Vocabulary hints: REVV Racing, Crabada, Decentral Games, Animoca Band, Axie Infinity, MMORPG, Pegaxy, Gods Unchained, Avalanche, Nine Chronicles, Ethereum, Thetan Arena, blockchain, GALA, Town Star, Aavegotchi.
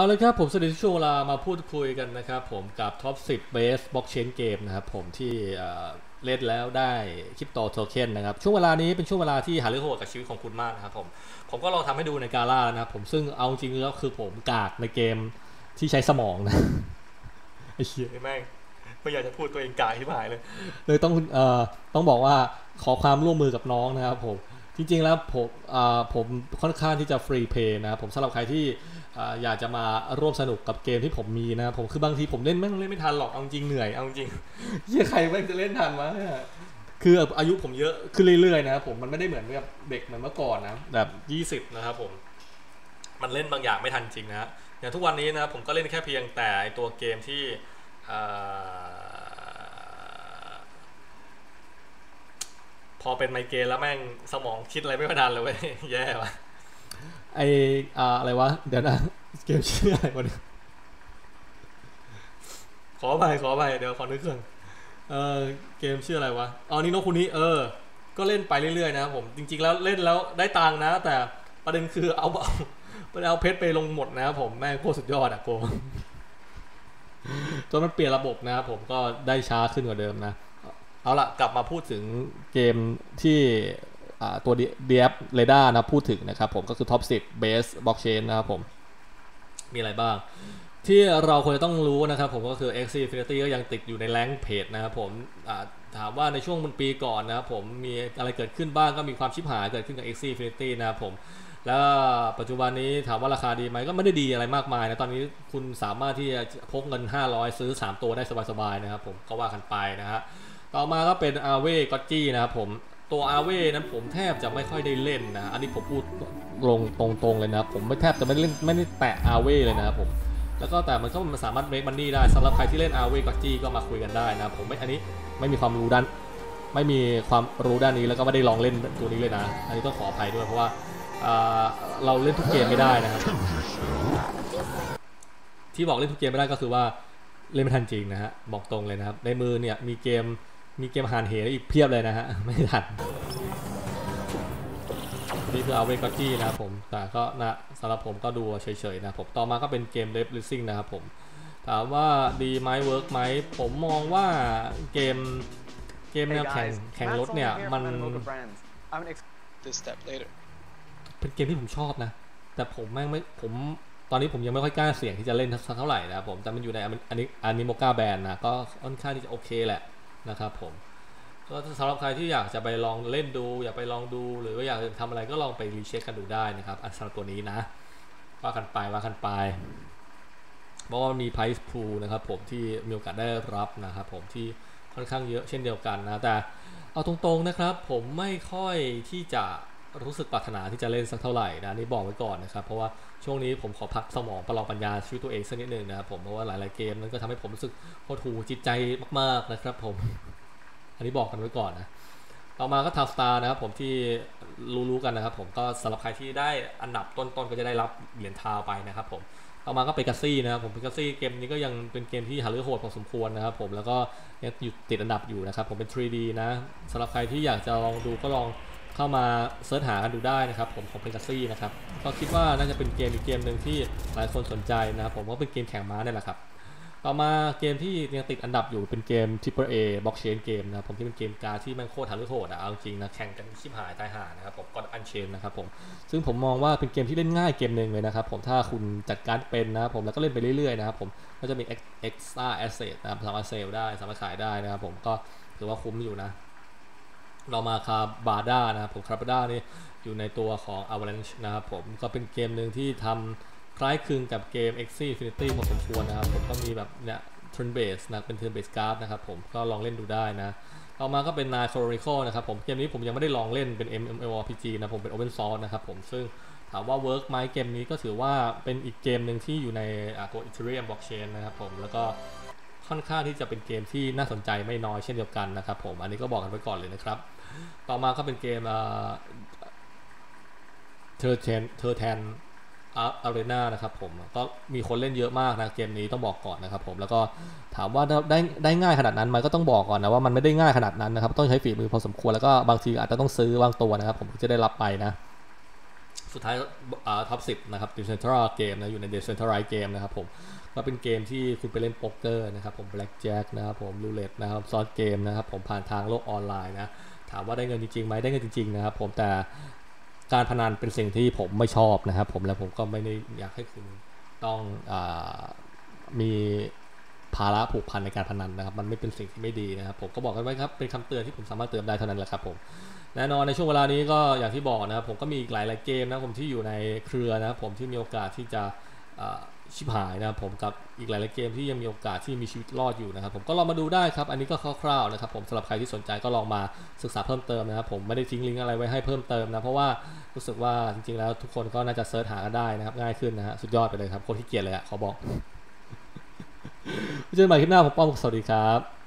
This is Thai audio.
เอาละครับผมสวัสดีช่วงเวลามาพูดคุยกันนะครับผมกับท็อป10 Best Blockchain Game นะครับผมที่เล่นแล้วได้คริปโตโทเค็นนะครับช่วงเวลานี้เป็นช่วงเวลาที่หาเรื่องโหดกับชีวิตของคุณมากนะครับผมก็ลองทำให้ดูในกาล่านะครับผมซึ่งเอาจริงแล้วคือผมกากในเกมที่ใช้สมองนะไอ้เหี้ยแม่งไม่อยากจะพูดตัวเองกากที่หายเลยต้องบอกว่าขอความร่วมมือกับน้องนะครับผมจริงๆแล้วผมค่อนข้างที่จะฟรีเพย์นะครับผมสำหรับใครที่อยากจะมาร่วมสนุกกับเกมที่ผมมีนะผมคือบางทีผมเล่นแม่งเล่นไม่ทันหรอกเอาจริงเหนื่อยเอาจริงเหี้ยใครแม่งจะเล่นทันวะคืออายุผมเยอะขึ้นเรื่อยๆนะครับผมมันไม่ได้เหมือนกับเด็กเหมือนเมื่อก่อนนะแบบ20นะครับผมมันเล่นบางอย่างไม่ทันจริงนะอย่างทุกวันนี้นะผมก็เล่นแค่เพียงแต่ตัวเกมที่พอเป็นไมเกรนแล้วแม่งสมองคิดอะไรไม่ทันเลยเว้ยแย่ว่ะไออะไรวะเดี๋ยวนะเกมชื่ออะไรวะขอไปเดี๋ยวขอนึกก่อนเกมชื่ออะไรวะอ๋อนี่นกคุณนี้ก็เล่นไปเรื่อยๆนะครับผมจริงๆแล้วเล่นแล้วได้ตังค์นะแต่ประเด็นคือเอาเพชรไปลงหมดนะครับผมแม่งโคตรสุดยอดอะโกจนมันเปลี่ยนระบบนะครับผมก็ได้ช้าขึ้นกว่าเดิมนะเอาละกลับมาพูดถึงเกมที่ตัว DF Radar นะพูดถึงนะครับผมก็คือ Top 10 Best Blockchain นะครับผมมีอะไรบ้างที่เราควรจะต้องรู้นะครับผมก็คือ Axie Infinity ก็ยังติดอยู่ในแรงเพจนะครับผมถามว่าในช่วงปีก่อนนะครับผมมีอะไรเกิดขึ้นบ้างก็มีความชิบหายเกิดขึ้นกับ Axie Infinity นะครับผมแล้วปัจจุบันนี้ถามว่าราคาดีไหมก็ไม่ได้ดีอะไรมากมายนะตอนนี้คุณสามารถที่จะพกเงิน500ซื้อ3ตัวได้สบายๆนะครับผมก็ว่ากันไปนะฮะต่อมาก็เป็นอาเว่ก็จี้นะครับผมตัวอาเว่นั้นผมแทบจะไม่ค่อยได้เล่นนะอันนี้ผมพูดตรงเลยนะผมไม่แทบจะไม่เล่นไม่ได้แตะอาเว่เลยนะครับผมแล้วก็แต่มันก็สามารถเมคมันนี่ได้สำหรับใครที่เล่นอาเว่ก็จี้ก็มาคุยกันได้นะผมไม่อันนี้ไม่มีความรู้ด้านนี้แล้วก็ไม่ได้ลองเล่นตัวนี้เลยนะอันนี้ต้องขออภัยด้วยเพราะว่าเราเล่นทุกเกมไม่ได้นะครับที่บอกเล่นทุกเกมไม่ได้ก็คือว่าเล่นไม่ทันจริงนะฮะบอกตรงเลยนะครับในมือเนี่ยมีเกมหานเหอีกเพียบเลยนะฮะไม่ทันนี่คือเอาเวกัตตี้นะครับผมแต่ก็นะสำหรับผมก็ดูเฉยๆนะผมต่อมาก็เป็นเกมเดฟลิสซิ่งนะครับผมถามว่าดีไหมเวิร์กไหมผมมองว่าเกมแนวแข่งรถเนี่ยมันเป็นเกมที่ผมชอบนะแต่ผมแม่งไม่ผมตอนนี้ผมยังไม่ค่อยกล้าเสี่ยงที่จะเล่นเท่าไหร่นะครับผมแต่มันอยู่ในAnimoca Bandนะก็ค่อนข้างที่จะโอเคแหละนะครับผมก็สำหรับใครที่อยากจะไปลองเล่นดูอยากไปลองดูหรือว่าอยากทำอะไรก็ลองไปรีเช็คกันดูได้นะครับอันสำหรับตัวนี้นะว่ากันไปเพราะว่ามี Price Pool นะครับผมที่มีโอกาสได้รับนะครับผมที่ค่อนข้างเยอะเช่นเดียวกันนะแต่เอาตรงๆนะครับผมไม่ค่อยที่จะรู้สึกปรารถนาที่จะเล่นสักเท่าไหร่นะนี่บอกไว้ก่อนนะครับเพราะว่าช่วงนี้ผมขอพักสมองประลองปัญญาชีวิตตัวเองสักนิดหนึ่งนะครับผมเพราะว่าหลายๆเกมนั้นก็ทำให้ผมรู้สึกโคตรถูกจิตใจมากๆนะครับผมอันนี้บอกกันไว้ก่อนนะต่อมาก็ทาวน์สตาร์นะครับผมที่รู้ๆกันนะครับผมก็สำหรับใครที่ได้อันดับต้นๆก็จะได้รับเหรียญทาวไปนะครับผมต่อมาก็เป็นกาซี่นะครับผมเป็นกาซี่เกมนี้ก็ยังเป็นเกมที่หาเรื่องโหดพอสมควรนะครับผมแล้วก็ยังอยู่ติดอันดับอยู่นะครับผมเป็น 3D นะสำหรับใครที่อยากจะลองดูก็ลองเข้ามาเสิร์ชหากันดูได้นะครับผมของเพนกาซี่นะครับก็คิดว่าน่าจะเป็นเกมอีกเกมหนึ่งที่หลายคนสนใจนะครับผมก็เป็นเกมแข่งม้าเนี่ยแหละครับต่อมาเกมที่ยังติดอันดับอยู่เป็นเกม AAA Blockchain เกมนะครับผมที่เป็นเกมการ์ดที่มันโคตรหาเรื่องโหดเอาจริงนะแข่งกันชิบหายตายห่านะครับผม God Unchained นะครับผมซึ่งผมมองว่าเป็นเกมที่เล่นง่ายเกมหนึ่งเลยนะครับผมถ้าคุณจัดการเป็นนะครับผมแล้วก็เล่นไปเรื่อยๆนะครับผมก็จะมี extra asset นะครับสามารถเซลล์ได้สามารถขายได้นะครับผมก็ถือว่าคุ้มอยู่นะเรามาคาบาด้านะครับผมคาบาด้านี่อยู่ในตัวของ Avalanche นะครับผมก็เป็นเกมหนึ่งที่ทำคล้ายคลึงกับเกม Axie Infinity พอสมควรนะครับผมก็มีแบบเนี่ย turn based นะเป็น turn based card นะครับผมก็ลองเล่นดูได้นะต่อมาก็เป็น Nine Chronicle นะครับผมเกมนี้ผมยังไม่ได้ลองเล่นเป็น MMORPG นะผมเป็น Open Source นะครับผมซึ่งถามว่า work ไหมเกมนี้ก็ถือว่าเป็นอีกเกมหนึ่งที่อยู่ในตัว Ethereum Blockchain นะครับผมแล้วก็ค่อนข้างที่จะเป็นเกมที่น่าสนใจไม่น้อยเช่นเดียวกันนะครับผมอันนี้ก็บอกกันไว้ก่อนเลยนะครับต่อมาก็เป็นเกมเธอแทนอารีนานะครับผมก็มีคนเล่นเยอะมากนะเกมนี้ต้องบอกก่อนนะครับผมแล้วก็ถามว่าได้ง่ายขนาดนั้นมันก็ต้องบอกก่อนนะว่ามันไม่ได้ง่ายขนาดนั้นนะครับต้องใช้ฝีมือพอสมควรแล้วก็บางทีอาจจะต้องซื้อบางตัวนะครับผมจะได้รับไปนะ สุดท้ายท็อป10นะครับ Decentral Game นะอยู่ใน Decentral Game นะครับผมก็เป็นเกมที่คุณไปเล่นโป๊กเกอร์นะครับผม Blackjack นะครับผม Roulette นะครับซอสเกมนะครับผมผ่านทางโลกออนไลน์นะถามว่าได้เงินจริงๆไหมได้เงินจริงๆนะครับผมแต่การพนันเป็นสิ่งที่ผมไม่ชอบนะครับผมและผมก็ไม่ได้อยากให้คุณต้องมีภาระผูกพันในการพนันนะครับมันไม่เป็นสิ่งที่ไม่ดีนะครับผมก็บอกกันไว้ครับเป็นคำเตือนที่ผมสามารถเตือนได้เท่านั้นแหละครับผมแน่นอนในช่วงเวลานี้ก็อย่างที่บอกนะครับผมก็มีอีกหลายๆเกมนะผมที่อยู่ในเครือนะครับผมที่มีโอกาสที่จะชิบหายนะครับผมกับอีกหลายๆเกมที่ยังมีโอกาสที่มีชีวิตรอดอยู่นะครับผมก็ลองมาดูได้ครับอันนี้ก็คร่าวๆนะครับผมสำหรับใครที่สนใจก็ลองมาศึกษาเพิ่มเติมนะครับผมไม่ได้ทิ้งลิงก์อะไรไว้ให้เพิ่มเติมนะเพราะว่ารู้สึกว่าจริงๆแล้วทุกคนก็น่าจะเซิร์ชหาได้นะครับง่ายขึ้นนะฮะสุดยอดไปเลยครับคนที่เกียจเลยอะขอบอกเจอกันใหม่คลิปหน้าผมป้อมสวัสดีครับ